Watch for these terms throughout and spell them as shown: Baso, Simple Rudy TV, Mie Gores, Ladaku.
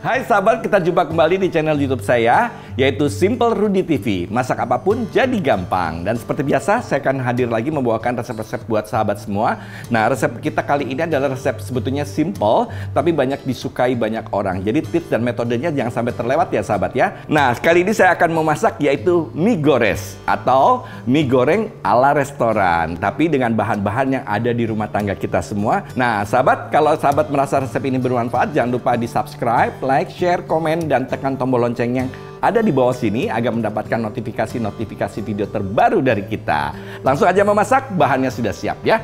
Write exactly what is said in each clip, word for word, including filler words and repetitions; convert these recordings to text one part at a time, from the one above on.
Hai sahabat, kita jumpa kembali di channel YouTube saya, yaitu Simple Rudy T V. Masak apapun jadi gampang. Dan seperti biasa, saya akan hadir lagi membawakan resep-resep buat sahabat semua. Nah, resep kita kali ini adalah resep sebetulnya simple, tapi banyak disukai banyak orang. Jadi tips dan metodenya jangan sampai terlewat ya sahabat ya. Nah, kali ini saya akan memasak yaitu mie gores atau mie goreng ala restoran, tapi dengan bahan-bahan yang ada di rumah tangga kita semua. Nah, sahabat, kalau sahabat merasa resep ini bermanfaat, jangan lupa di subscribe, like, share, komen, dan tekan tombol lonceng yang ada di bawah sini agar mendapatkan notifikasi-notifikasi video terbaru dari kita. Langsung aja memasak, bahannya sudah siap ya.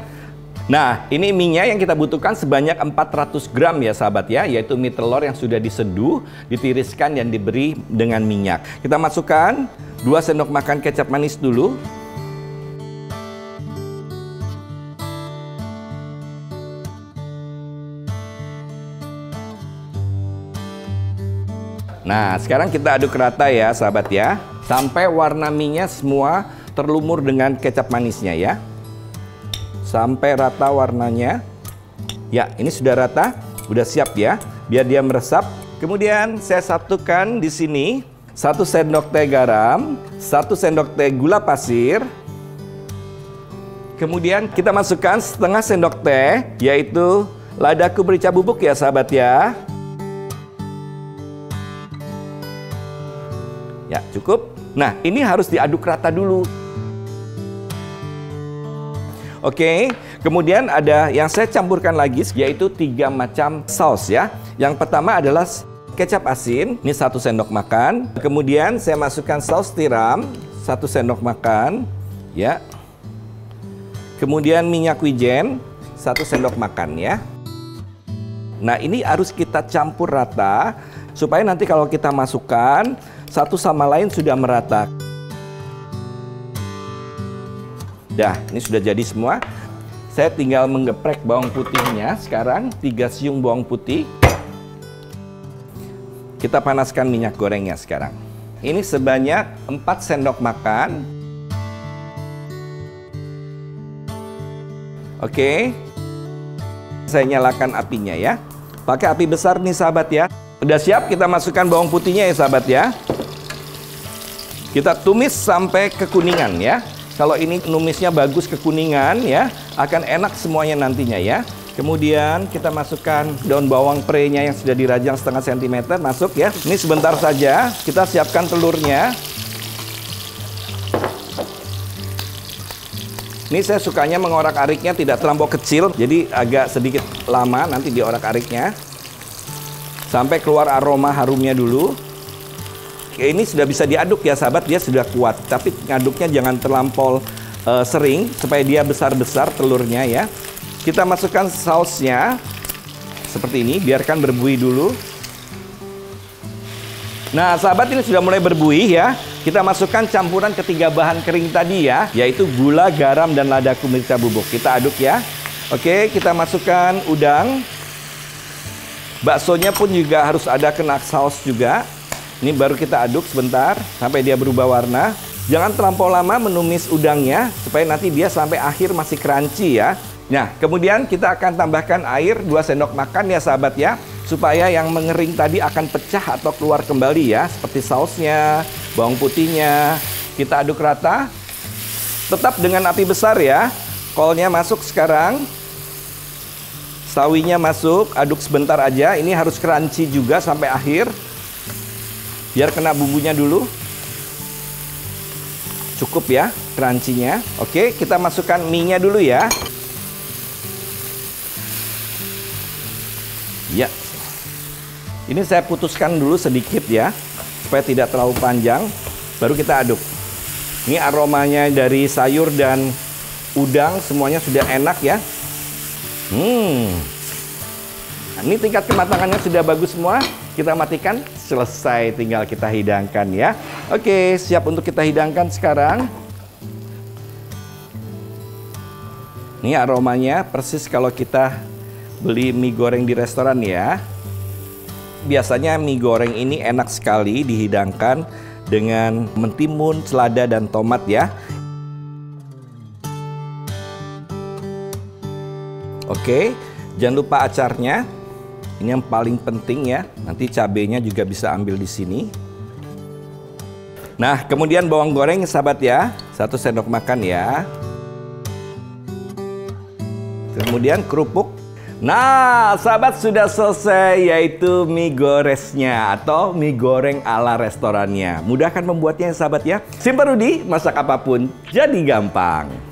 Nah, ini mie-nya yang kita butuhkan sebanyak empat ratus gram ya sahabat ya, yaitu mie telor yang sudah diseduh, ditiriskan dan diberi dengan minyak. Kita masukkan dua sendok makan kecap manis dulu. Nah, sekarang kita aduk rata ya sahabat ya, sampai warna mie-nya semua terlumur dengan kecap manisnya ya. Sampai rata warnanya. Ya, ini sudah rata, udah siap ya, biar dia meresap. Kemudian saya satukan di sini satu sendok teh garam, satu sendok teh gula pasir. Kemudian kita masukkan setengah sendok teh, yaitu ladaku merica bubuk ya sahabat ya. Ya, cukup. Nah, ini harus diaduk rata dulu. Oke, kemudian ada yang saya campurkan lagi, yaitu tiga macam saus ya. Yang pertama adalah kecap asin, ini satu sendok makan. Kemudian saya masukkan saus tiram, satu sendok makan. Ya. Kemudian minyak wijen, satu sendok makan ya. Nah, ini harus kita campur rata supaya nanti kalau kita masukkan satu sama lain sudah merata. Dah, ini sudah jadi semua. Saya tinggal menggeprek bawang putihnya. Sekarang tiga siung bawang putih. Kita panaskan minyak gorengnya sekarang. Ini sebanyak empat sendok makan. Oke. Saya nyalakan apinya ya. Pakai api besar nih sahabat ya. Udah siap, kita masukkan bawang putihnya ya sahabat ya. Kita tumis sampai kekuningan ya. Kalau ini numisnya bagus kekuningan ya, akan enak semuanya nantinya ya. Kemudian kita masukkan daun bawang pre-nya yang sudah dirajang setengah sentimeter, masuk ya. Ini sebentar saja, kita siapkan telurnya. Ini saya sukanya mengorak-ariknya tidak terlampau kecil, jadi agak sedikit lama nanti diorak-ariknya. Sampai keluar aroma harumnya dulu. Ini sudah bisa diaduk ya sahabat, dia sudah kuat. Tapi ngaduknya jangan terlampau e, sering, supaya dia besar-besar telurnya ya. Kita masukkan sausnya seperti ini, biarkan berbuih dulu. Nah sahabat, ini sudah mulai berbuih ya. Kita masukkan campuran ketiga bahan kering tadi ya, yaitu gula, garam, dan ladaku merica bubuk. Kita aduk ya. Oke, kita masukkan udang. Baksonya pun juga harus ada kena saus juga. Ini baru kita aduk sebentar sampai dia berubah warna. Jangan terlampau lama menumis udangnya supaya nanti dia sampai akhir masih crunchy ya. Nah, kemudian kita akan tambahkan air dua sendok makan ya sahabat ya, supaya yang mengering tadi akan pecah atau keluar kembali ya, seperti sausnya, bawang putihnya. Kita aduk rata. Tetap dengan api besar ya. Kolnya masuk sekarang. Sawinya masuk, aduk sebentar aja. Ini harus crunchy juga sampai akhir. Biar kena bumbunya dulu. Cukup ya crunchy-nya. Oke, kita masukkan mie-nya dulu ya. Ya. Ini saya putuskan dulu sedikit ya, supaya tidak terlalu panjang. Baru kita aduk. Ini aromanya dari sayur dan udang semuanya sudah enak ya. Hmm. Ini tingkat kematangannya sudah bagus semua. Kita matikan, selesai, tinggal kita hidangkan ya. Oke, siap untuk kita hidangkan sekarang. Ini aromanya persis kalau kita beli mie goreng di restoran ya. Biasanya mie goreng ini enak sekali dihidangkan dengan mentimun, selada, dan tomat ya. Oke, jangan lupa acarnya. Ini yang paling penting ya. Nanti cabenya juga bisa ambil di sini. Nah, kemudian bawang goreng sahabat ya, satu sendok makan ya. Kemudian kerupuk. Nah, sahabat sudah selesai yaitu mie goresnya atau mie goreng ala restorannya. Mudah kan membuatnya sahabat ya. Simple Rudy, masak apapun jadi gampang.